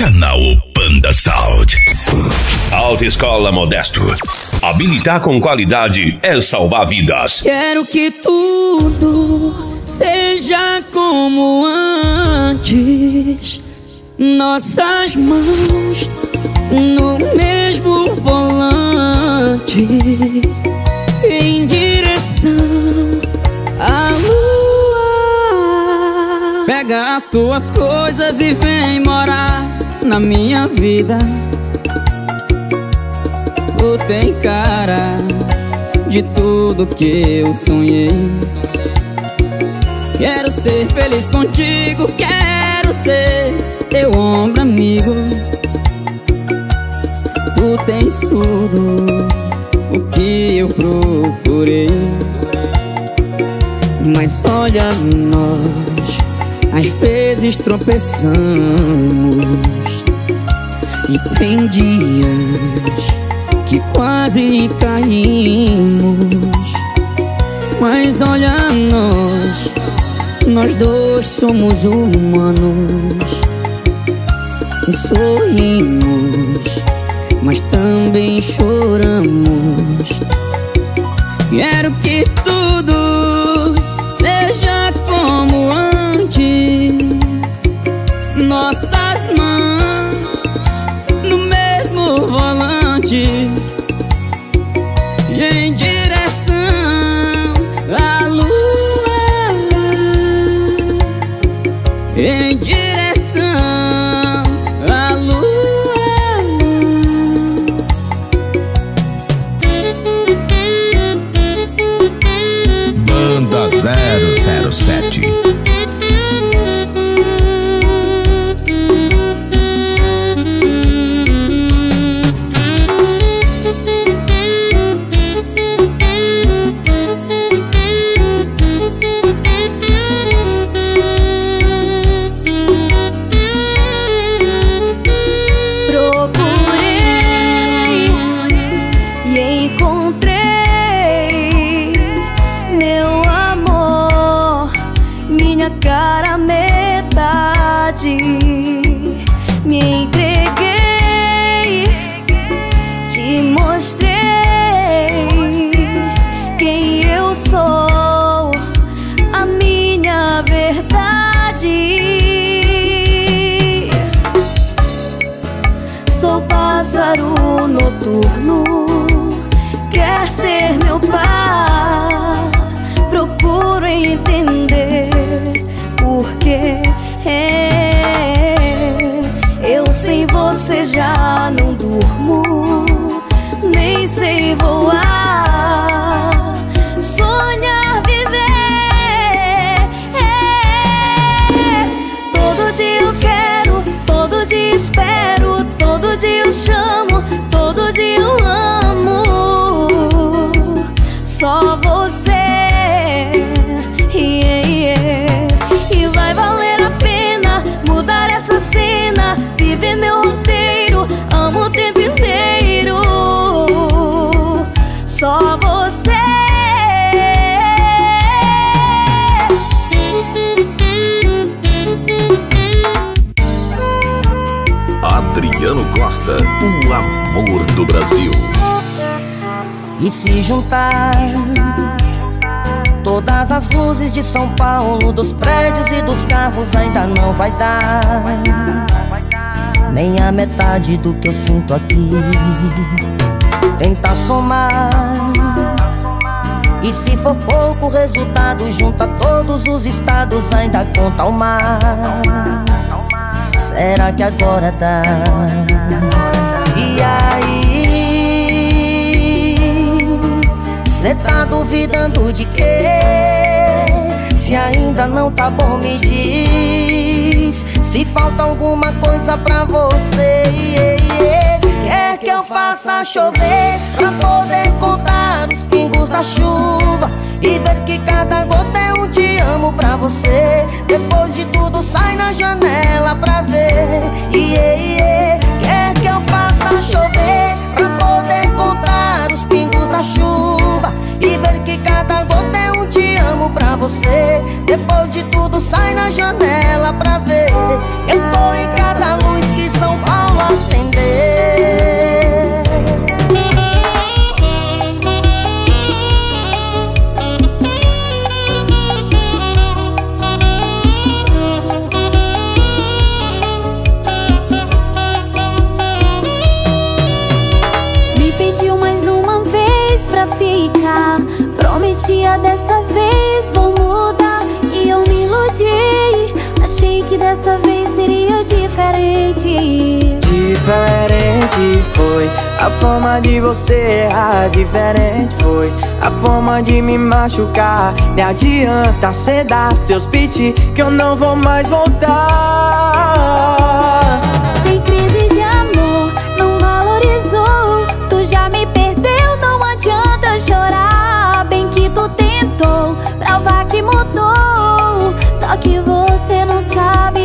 Canal Panda Saúde. Autoescola Modesto. Habilitar com qualidade é salvar vidas. Quero que tudo seja como antes. Nossas mãos no mesmo volante, em direção à lua. Pega as tuas coisas e vem morar na minha vida. Tu tem cara de tudo que eu sonhei. Quero ser feliz contigo, quero ser teu ombro amigo. Tu tens tudo o que eu procurei. Mas olha, nós às vezes tropeçamos, e tem dias que quase caímos. Mas olha, nós dois somos humanos, e sorrimos, mas também choramos. Quero que tudo seja como antes, nossas mãos no mesmo volante, e em direção à lua, em direção. Adriano Costa, o amor do Brasil. E se juntar todas as luzes de São Paulo, dos prédios e dos carros, ainda não vai dar nem a metade do que eu sinto aqui. Tenta somar, e se for pouco resultado, junta todos os estados, ainda conta o mar. Será que agora dá? E aí, cê tá duvidando de quê? Se ainda não tá bom, me diz se falta alguma coisa pra você. Quer que eu faça chover pra poder contar os pingos da chuva e ver que cada gota é um te amo pra você. Depois de tudo sai na janela pra ver. Quer que eu faça chover pra poder contar os pingos da chuva e ver que cada gota é um te amo pra você. Depois de tudo sai na janela pra ver. Eu tô em cada luz que são olha, dessa vez vou mudar. E eu me iludi, achei que dessa vez seria diferente. Diferente foi a forma de você errar, diferente foi a forma de me machucar. Nem adianta cê dar seus piti, que eu não vou mais voltar. Sem crise de amor, não valorizou, tu já me perdeu, não adianta chorar. Bem que tu tentou provar que mudou, só que você não sabe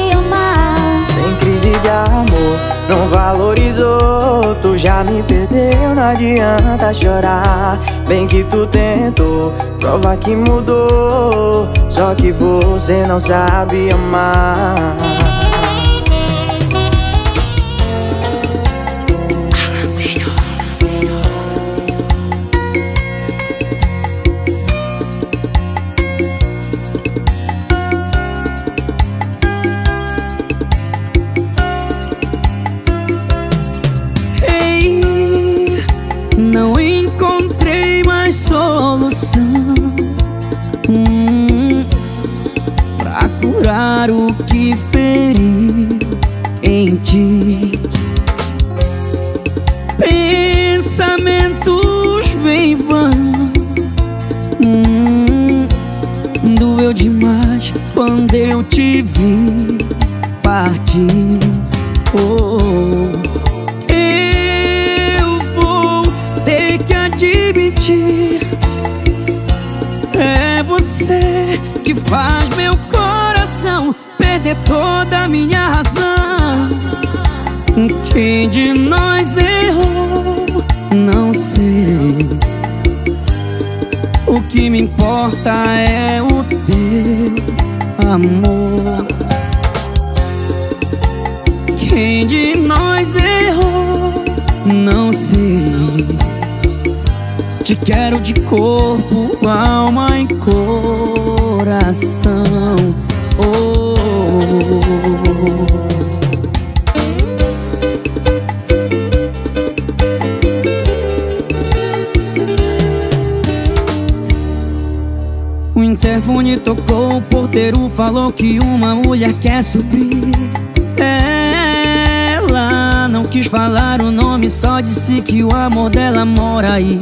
amar. Sem crise de amor, não valorizou, tu já me perdeu, não adianta chorar. Bem que tu tentou provar que mudou, só que você não sabe amar. O que feri em ti, pensamentos vêm vão, doeu demais quando eu te vi partir. Oh, eu vou ter que admitir, é você que faz meu coração perder toda a minha razão. Quem de nós errou? Não sei. O que me importa é o teu amor. Quem de nós errou? Não sei. Te quero de corpo, alma e coração. Oh. O interfone tocou, o porteiro falou que uma mulher quer subir. Ela não quis falar o nome, só disse que o amor dela mora aí.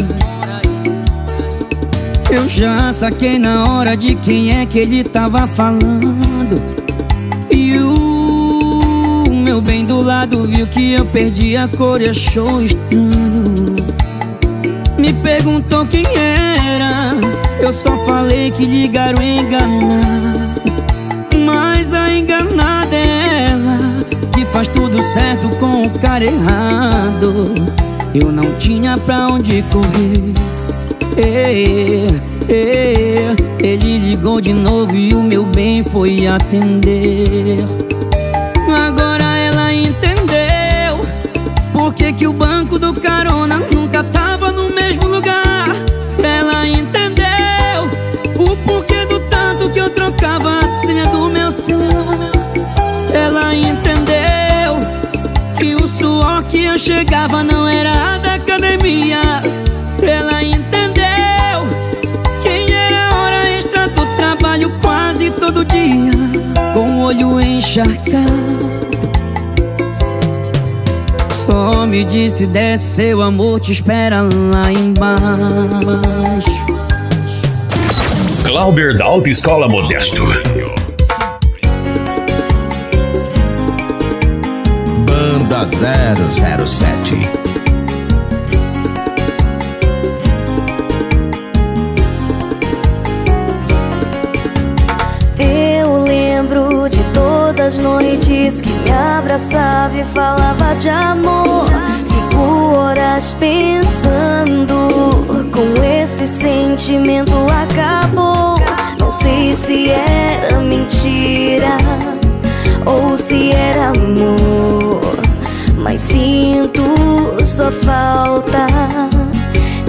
Eu já saquei na hora de quem é que ele tava falando. E o meu bem do lado viu que eu perdi a cor e achou estranho. Me perguntou quem era, eu só falei que ligaram enganar. Mas a enganada é ela, que faz tudo certo com o cara errado. Eu não tinha pra onde correr. Ele ligou de novo e o meu bem foi atender. Agora ela entendeu por que que o banco do carona nunca tava no mesmo lugar. Ela entendeu o porquê do tanto que eu trocava a senha do meu celular. Ela entendeu que o suor que eu chegava não era da academia. Ela entendeu quem era a hora extra do trabalho quase todo dia, com o olho encharcado. Só me disse: desce, seu amor te espera lá embaixo. Clauber da Autoescola Modesto. Banda 007. As noites que me abraçava e falava de amor, fico horas pensando, com esse sentimento acabou. Não sei se era mentira ou se era amor, mas sinto sua falta.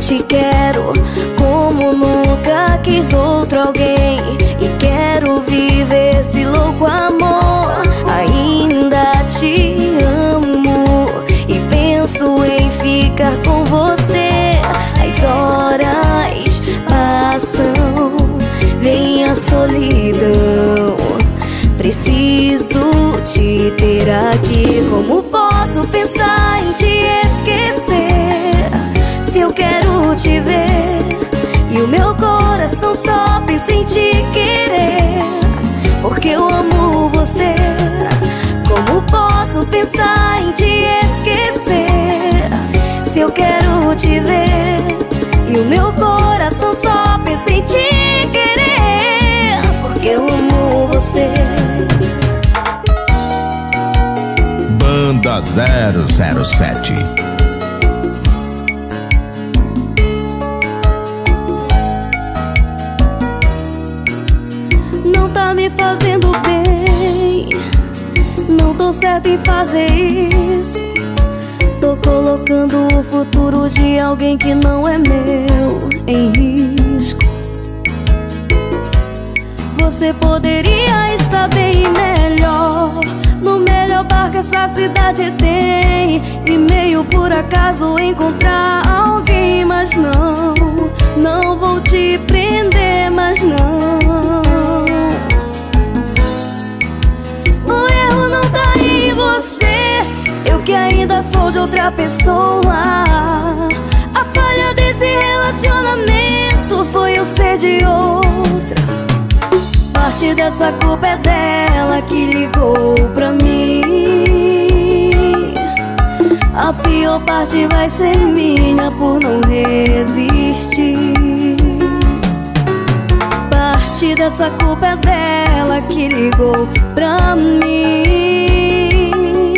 Te quero como nunca quis outro alguém, e quero viver esse louco amor. Ainda te amo e penso em ficar com você. As horas passam Como posso pensar em te esquecer, se eu quero te ver e o meu coração só pensa em te querer, porque eu amo você. Como posso pensar em te esquecer, se eu quero te ver e o meu coração só pensa em te querer, porque eu amo você. Banda 007. Não tá me fazendo bem, não tô certa em fazer isso. Tô colocando o futuro de alguém que não é meu em risco. Você poderia estar bem melhor no melhor bar que essa cidade tem, e meio por acaso encontrar alguém. Mas não, não vou te prender, mas não. O erro não tá em você, eu que ainda sou de outra pessoa. A falha desse relacionamento foi eu ser de outra. Parte dessa culpa é dela que ligou pra mim. A pior parte vai ser minha por não resistir. Parte dessa culpa é dela que ligou pra mim.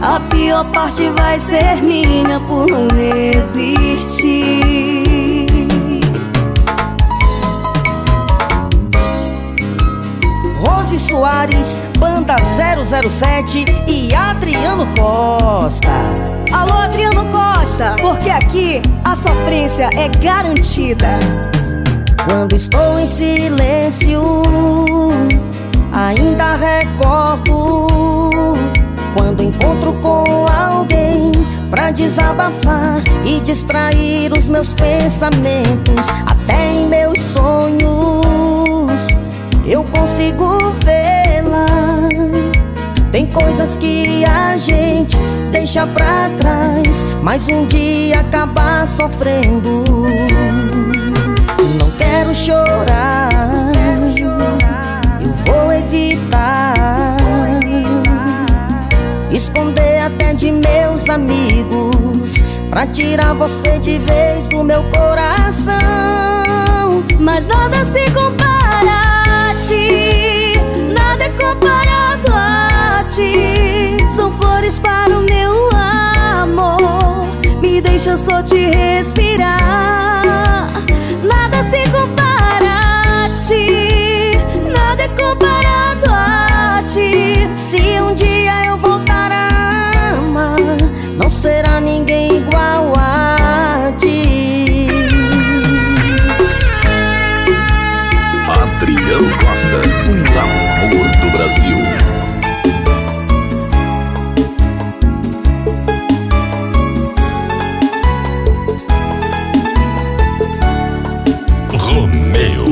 A pior parte vai ser minha por não resistir. Rose Soares, Banda 007 e Adriano Costa. Alô, Adriano Costa, porque aqui a sofrência é garantida. Quando estou em silêncio, ainda recordo. Quando encontro com alguém pra desabafar e distrair os meus pensamentos, até em meus sonhos eu consigo vê-la. Tem coisas que a gente deixa pra trás, mas um dia acaba sofrendo. Não quero chorar, eu vou evitar esconder até de meus amigos, pra tirar você de vez do meu coração. Mas nada se compara, nada é comparado a ti. São flores para o meu amor, me deixa só te respirar. Nada se compara a ti, nada é comparado a ti. Se um dia eu voltar a amar, não será ninguém igual a ti. Adriano Costa, um amor do Brasil. Romeu.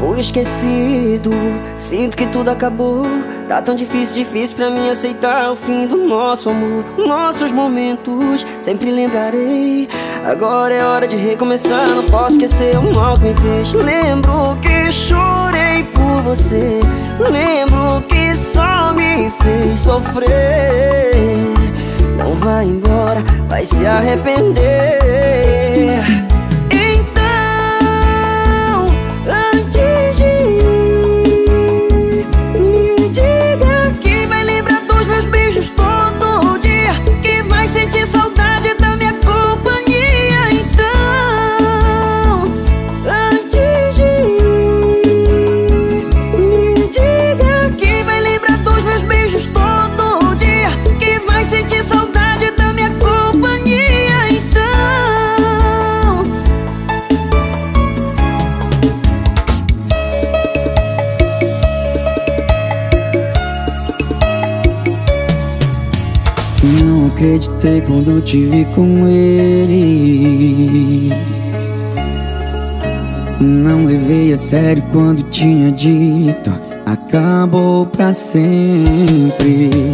Fui esquecido, sinto que tudo acabou. Tá tão difícil pra mim aceitar o fim do nosso amor. Nossos momentos sempre lembrarei. Agora é hora de recomeçar, não posso esquecer o mal que me fez. Lembro que chorei por você, lembro que só me fez sofrer. Não vai embora, vai se arrepender. Então, antes de ir, me diga que vai lembrar dos meus beijos todo dia, que vai sentir saudade da minha companhia. Todo dia que vai sentir saudade da minha companhia. Então, não acreditei quando te vi com ele. Não levei a sério quando tinha dito acabou pra sempre.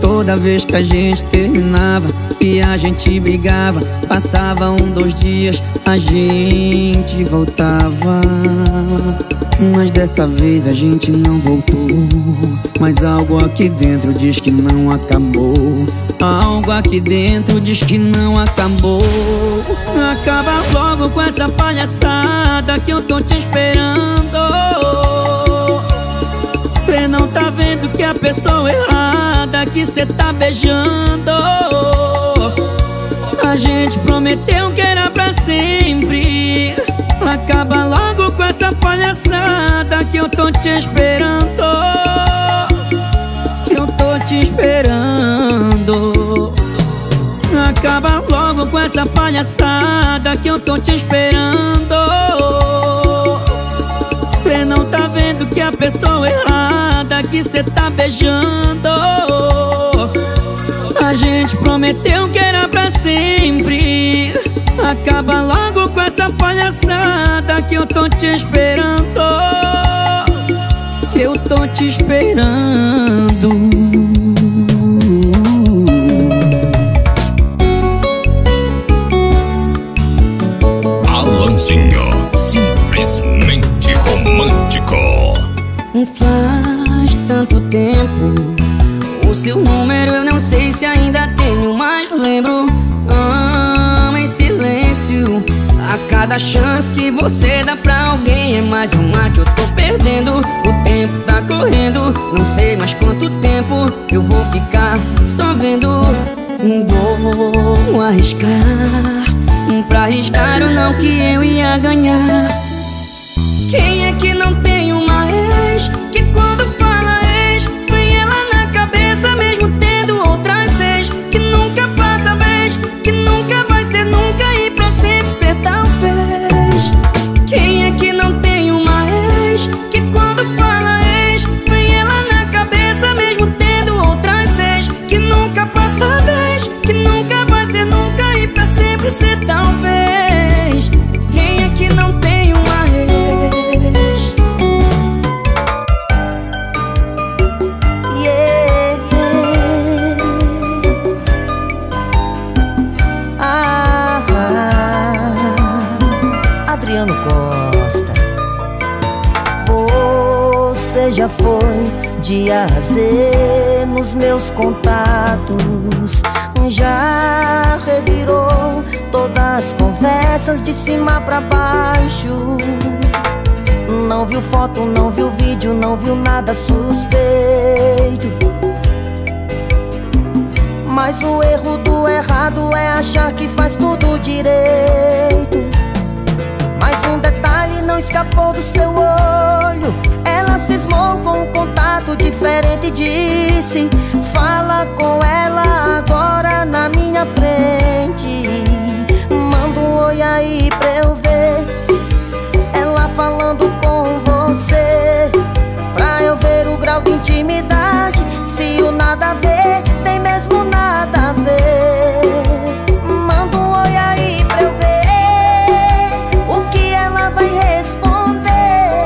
Toda vez que a gente terminava e a gente brigava, passava um, dois dias, a gente voltava. Mas dessa vez a gente não voltou, mas algo aqui dentro diz que não acabou. Algo aqui dentro diz que não acabou. Acaba logo com essa palhaçada que eu tô te esperando. Cê não tá vendo que a pessoa errada que cê tá beijando. A gente prometeu que era pra sempre. Acaba logo com essa palhaçada que eu tô te esperando, que eu tô te esperando. Acaba logo com essa palhaçada que eu tô te esperando. Cê não tá vendo que a pessoa errada que cê tá beijando. A gente prometeu que era pra sempre. Acaba logo com essa palhaçada que eu tô te esperando, que eu tô te esperando. Alanzinho, simplesmente romântico. Faz tanto tempo. O seu número eu não sei se ainda tenho, mas lembro. A cada chance que você dá pra alguém é mais uma que eu tô perdendo. O tempo tá correndo, não sei mais quanto tempo eu vou ficar só vendo. Vou arriscar, pra arriscar ou não que eu ia ganhar. Quem é que não tem uma ex que quando fala ex vem ela na cabeça, mesmo tendo outras seis? Que nunca passa vez, que nunca vai ser nunca e pra sempre ser tal. Quem é que não tem uma ex que quando fala ex vem ela na cabeça, mesmo tendo outras seis? Que nunca passa a vez, que nunca vai ser nunca e pra sempre ser talvez. Quem é que não tem uma ex? Yeah, yeah. Adriano Costa, você já foi de A a Z nos meus contatos. Já revirou todas as conversas de cima pra baixo. Não viu foto, não viu vídeo, não viu nada suspeito. Mas o erro do errado é achar que faz tudo direito. Mas um detalhe não escapou do seu olho. Ela cismou com um contato diferente e disse: fala com ela agora na minha frente. Manda um oi aí pra eu ver ela falando com você, pra eu ver o grau de intimidade. Se o nada a ver tem mesmo nada a ver. Manda um oi aí pra eu ver vai responder.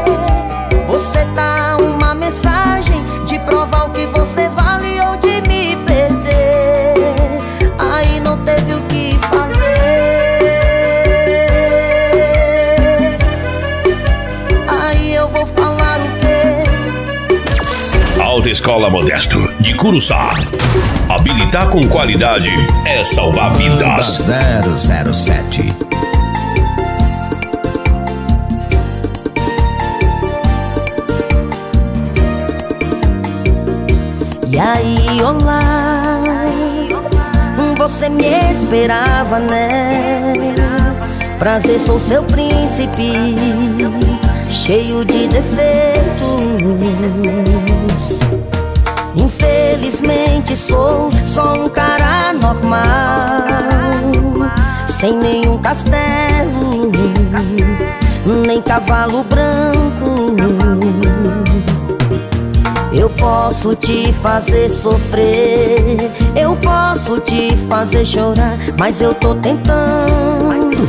Você dá uma mensagem de provar o que você vale ou de me perder. Aí não teve o que fazer. Aí eu vou falar o quê? Autoescola Modesto de Curuçá. Habilitar com qualidade é salvar vidas. Banda 007. E aí, olá, você me esperava, né? Prazer, sou seu príncipe, cheio de defeitos. Infelizmente sou só um cara normal, sem nenhum castelo, nem cavalo branco. Eu posso te fazer sofrer, eu posso te fazer chorar, mas eu tô tentando,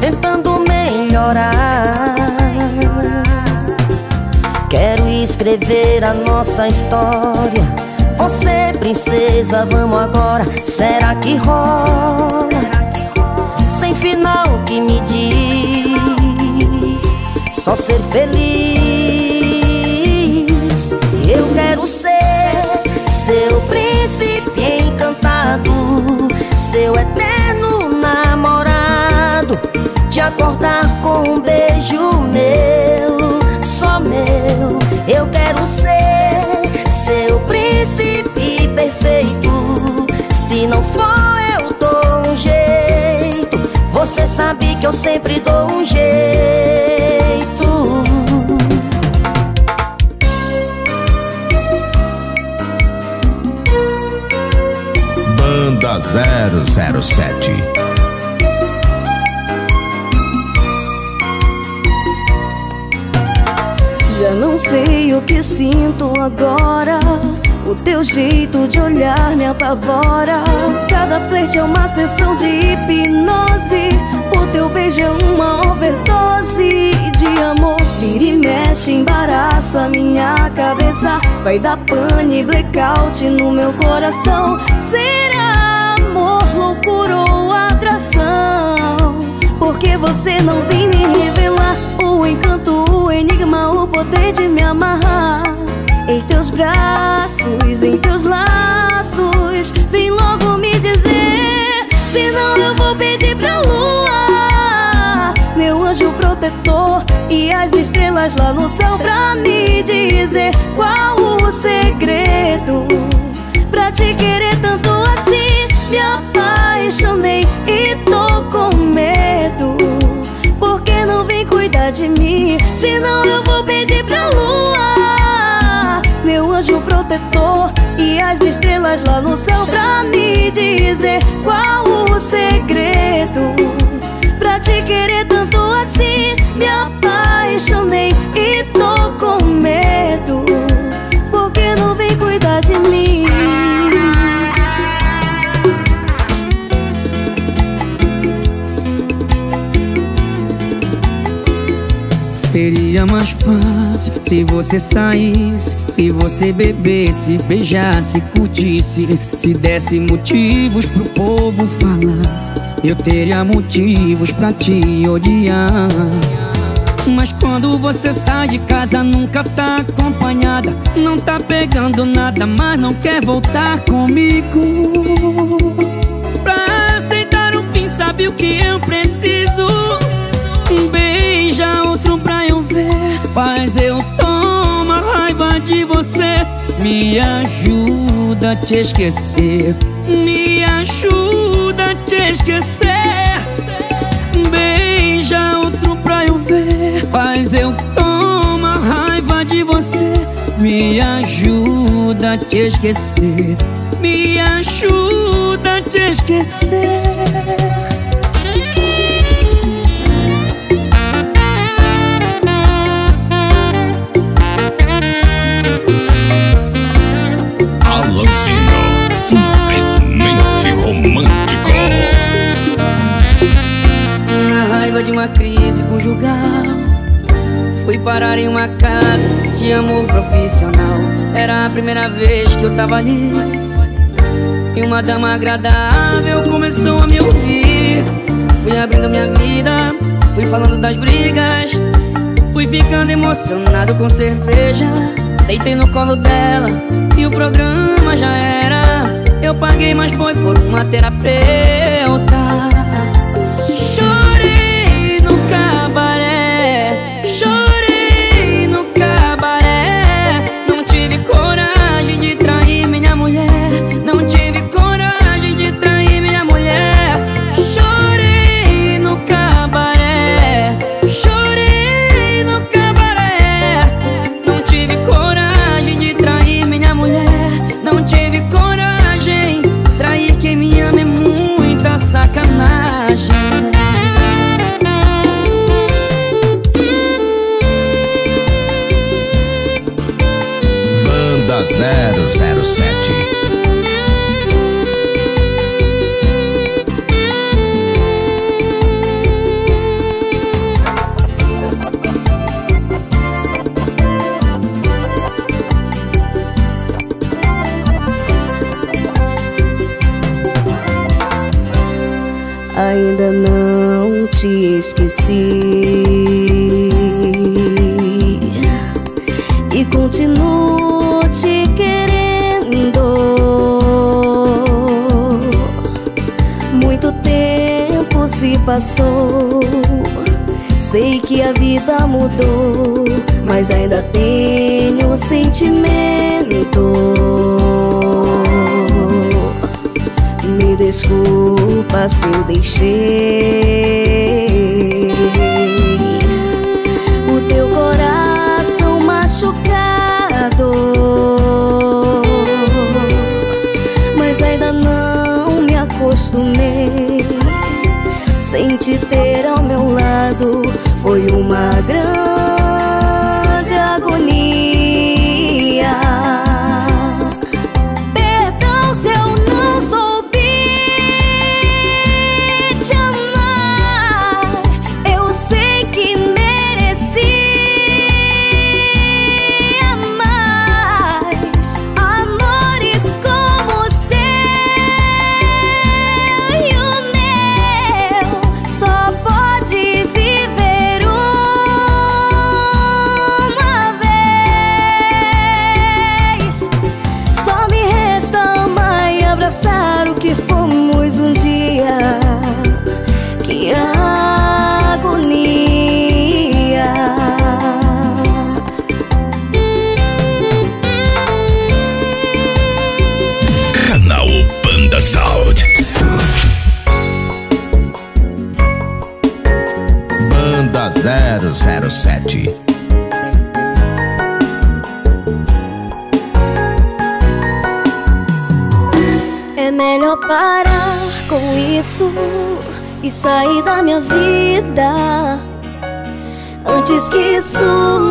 tentando melhorar. Quero escrever a nossa história. Você, princesa, vamos agora. Será que rola? Sem final que me diz só ser feliz. Eu quero ser seu príncipe encantado, seu eterno namorado. Te acordar com um beijo meu, só meu. Eu quero ser seu príncipe perfeito. Se não for, eu dou um jeito. Você sabe que eu sempre dou um jeito. Banda 007. Já não sei o que sinto agora. O teu jeito de olhar me apavora. Cada flerte é uma sessão de hipnose. O teu beijo é uma overdose de amor. Vira e mexe, embaraça minha cabeça. Vai dar pane, blackout no meu coração. Será amor, loucura ou atração? Porque você não vem me revelar o encanto, o enigma, o poder de me amarrar. Em teus braços, em teus laços, vem logo me dizer. Senão eu vou pedir pra lua, meu anjo protetor, e as estrelas lá no céu pra me dizer qual o segredo pra te querer tanto assim. Me apaixonei e tô com medo. Por que não vem cuidar de mim? Senão eu vou pedir pra lua, meu anjo protetor, e as estrelas lá no céu pra me dizer qual o segredo pra te querer tanto assim. Me apaixonei e tô com medo. Por que não vem cuidar de mim? Seria mais fácil se você saísse, se você bebesse, beijasse, curtisse, se desse motivos pro povo falar. Eu teria motivos pra te odiar. Mas quando você sai de casa nunca tá acompanhada, não tá pegando nada, mas não quer voltar comigo. Pra aceitar o fim, sabe o que eu preciso? Um beija outro pra eu ver, faz eu tomar raiva de você. Me ajuda a te esquecer, me ajuda a te esquecer. Beija outro pra eu ver, faz eu tomar raiva de você. Me ajuda a te esquecer, me ajuda a te esquecer. De uma crise conjugal, fui parar em uma casa de amor profissional. Era a primeira vez que eu tava ali, e uma dama agradável começou a me ouvir. Fui abrindo minha vida, fui falando das brigas, fui ficando emocionado com cerveja. Deitei no colo dela e o programa já era. Eu paguei, mas foi por uma terapeuta. Chorei no cabaré, não tive coragem de trair minha mulher, não tive coragem de trair minha mulher. Chorei no cabaré, chorei no cabaré, não tive coragem de trair minha mulher, não tive coragem de trair quem me ama muito. ainda não te esqueci e continuo te querendo. Muito tempo se passou, sei que a vida mudou, mas ainda tenho sentimento. Me desculpa se eu deixei o teu coração machucado, mas ainda não me acostumei. Sem te ter ao meu lado foi uma grande agonia. Perdão se eu não soube te amar, eu sei que merecia mais amores como o seu e o meu. Só pode viver uma vez. Só me resta amar e abraçar o que fomos um dia. Que agonia. Canal Panda Saúde. Banda 007. É melhor parar com isso e sair da minha vida antes que isso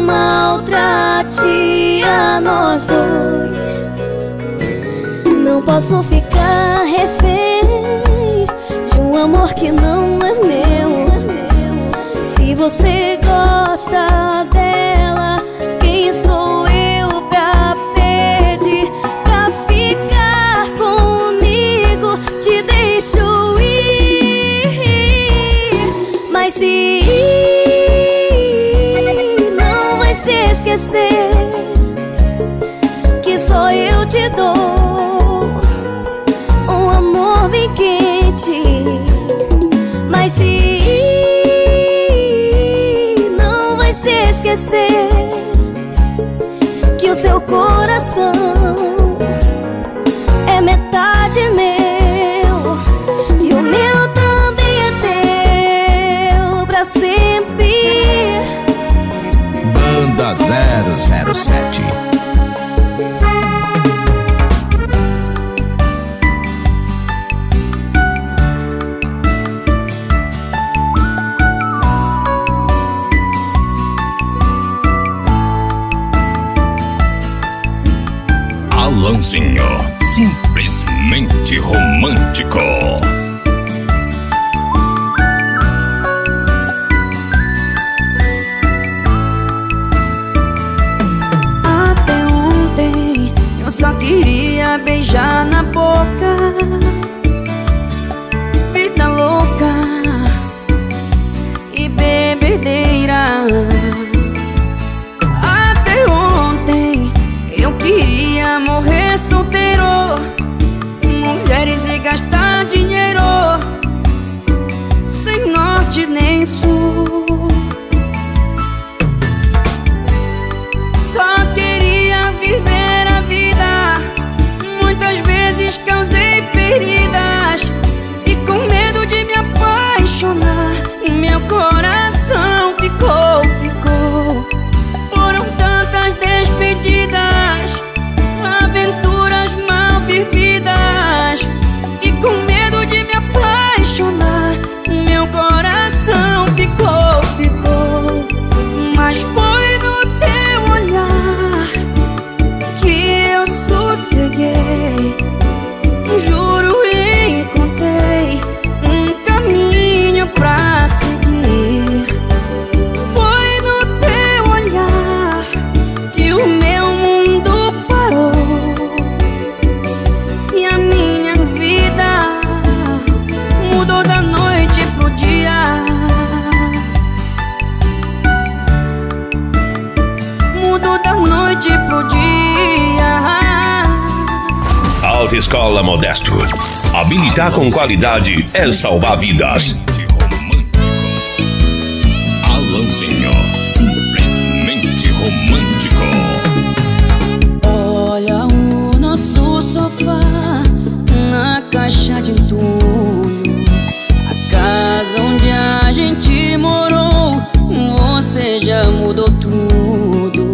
maltrate a nós dois. Não posso ficar refém de um amor que não é meu. Se você gosta dela, quem sou eu pra pedir pra ficar comigo? Te deixo ir, mas se ir, não vai se esquecer que só eu te dou um amor bem quente. Mas se ir, não vai se esquecer que o seu coração é metade meu e o meu também é teu pra sempre. Banda 007. Alanzinho, simplesmente romântico. Até ontem eu só queria beijar na boca. Vida louca e bebedeira. Até ontem eu queria morrer solteiro, mulheres e gastar dinheiro, sem norte nem sul. Só queria viver a vida, muitas vezes causei feridas e com medo de me apaixonar, meu coração ficou. Foram tantas despedidas, aventuras mal vividas e com medo de me apaixonar, meu coração ficou. Mas foi no teu olhar que eu sosseguei. Juro, encontrei um caminho pra seguir. Foi Escola Modesto. Habilitar com qualidade é salvar vidas. Caixa de entulho, a casa onde a gente morou, você já mudou tudo.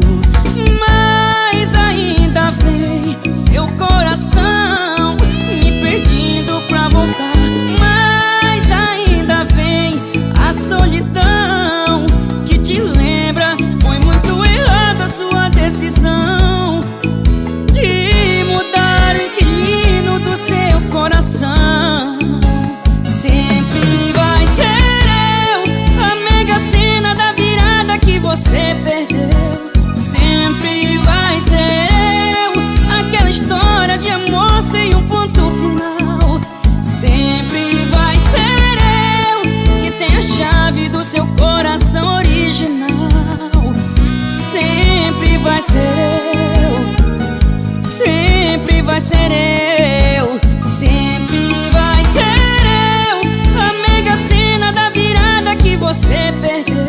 Mas ainda vem seu coração me pedindo pra voltar. Mas ainda vem a solidão que te lembra, foi muito errada a sua decisão de mudar o inquilino do seu coração. Sempre vai ser eu, a mega cena da virada que você perdeu. Sempre vai ser eu, aquela história de amor sem um ponto final. Sempre vai ser eu, que tem a chave do seu coração original. Sempre vai ser eu, sempre vai ser eu. Sempre vai ser eu, a mega cena da virada que você perdeu.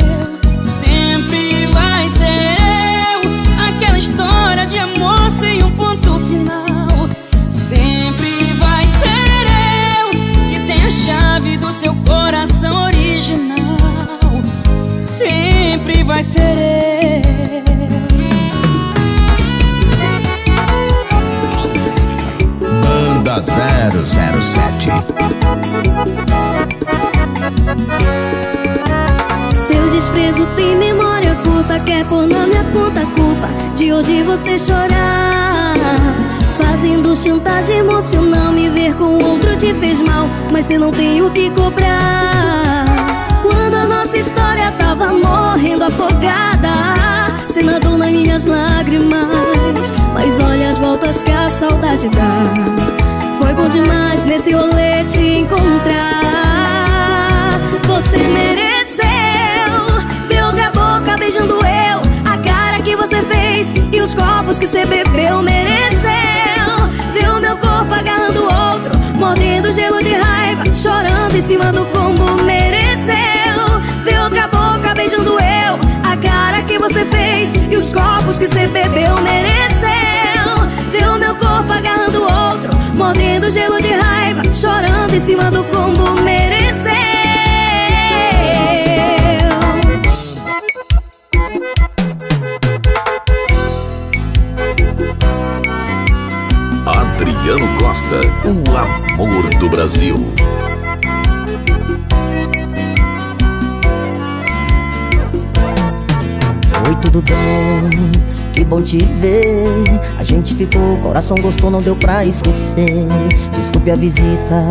Sempre vai ser eu, aquela história de amor sem um ponto final. Sempre vai ser eu, que tem a chave do seu coração original. Sempre vai ser eu. Banda 007. Seu desprezo tem memória curta, quer pôr na minha conta a culpa de hoje você chorar. Fazendo chantagem emocional, me ver com outro te fez mal, mas cê não tem o que cobrar. Quando a nossa história tava morrendo afogada, cê nadou nas minhas lágrimas, mas olha as voltas que a saudade dá. Foi bom demais nesse rolê te encontrar. Você mereceu ver outra boca beijando eu, a cara que você fez e os copos que você bebeu. Mereceu ver o meu corpo agarrando outro, mordendo gelo de raiva, chorando em cima do combo. Mereceu ver outra boca beijando eu, a cara que você fez e os copos que você bebeu. Mereceu ver o meu corpo agarrando outro, mordendo gelo de raiva, chorando em cima do combo. Mereceu. Adriano Costa, o amor do Brasil. Oi, tudo bem? Que bom te ver, a gente ficou, coração gostou, não deu pra esquecer. Desculpe a visita,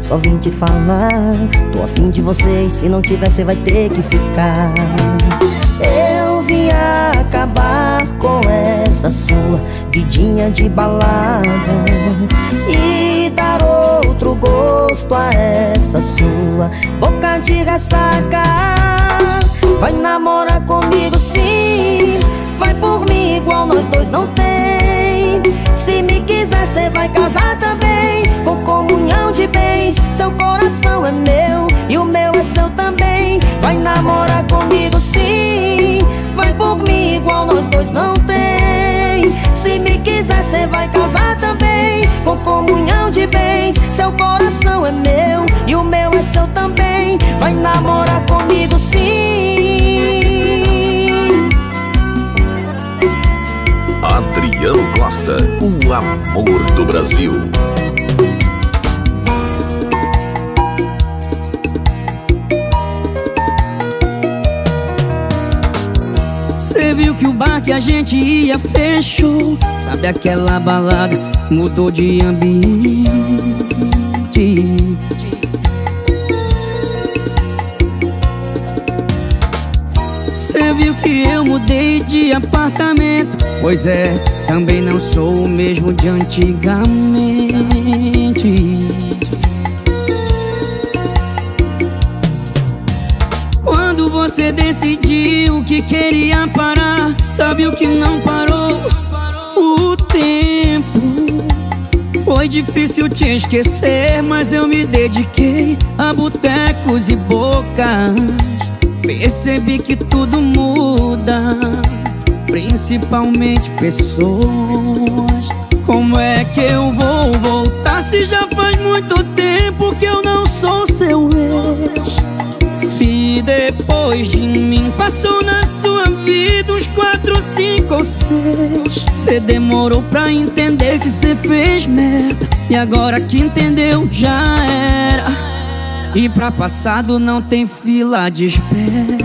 só vim te falar, tô afim de você e se não tiver cê vai ter que ficar. Eu vim acabar com essa sua vidinha de balada e dar outro gosto a essa sua boca de ressaca. Vai namorar comigo sim, vai por mim igual nós dois não tem. Se me quiser cê vai casar também, por comunhão de bens. Seu coração é meu e o meu é seu também. Vai namorar comigo sim, vai por mim igual nós dois não tem. Se me quiser cê vai casar também, por comunhão de bens. Seu coração é meu e o meu é seu também. Vai namorar comigo sim. Adriano Costa, o amor do Brasil. Cê viu que o bar que a gente ia fechou, sabe aquela balada, mudou de ambiente. Cê viu que eu mudei de apartamento, pois é, também não sou o mesmo de antigamente. Quando você decidiu que queria parar, sabe o que não parou? O tempo. Foi difícil te esquecer, mas eu me dediquei a botecos e bocas. Percebi que tudo muda, principalmente pessoas. Como é que eu vou voltar se já faz muito tempo que eu não sou seu ex? Se depois de mim passou na sua vida uns 4, 5 ou 6, cê demorou pra entender que cê fez merda, e agora que entendeu já era. E pra passado não tem fila de espera.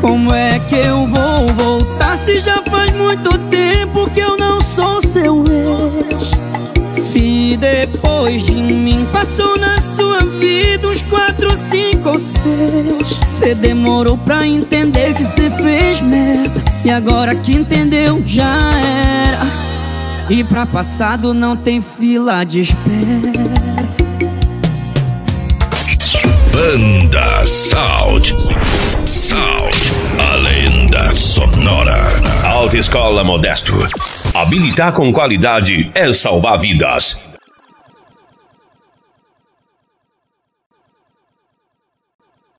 Como é que eu vou voltar se já faz muito tempo que eu não sou seu ex? Se depois de mim passou na sua vida uns 4, 5 ou 6, cê demorou pra entender que cê fez merda, e agora que entendeu já era. E pra passado não tem fila de espera. Banda South South, a lenda sonora. Autoescola Modesto. Habilitar com qualidade é salvar vidas.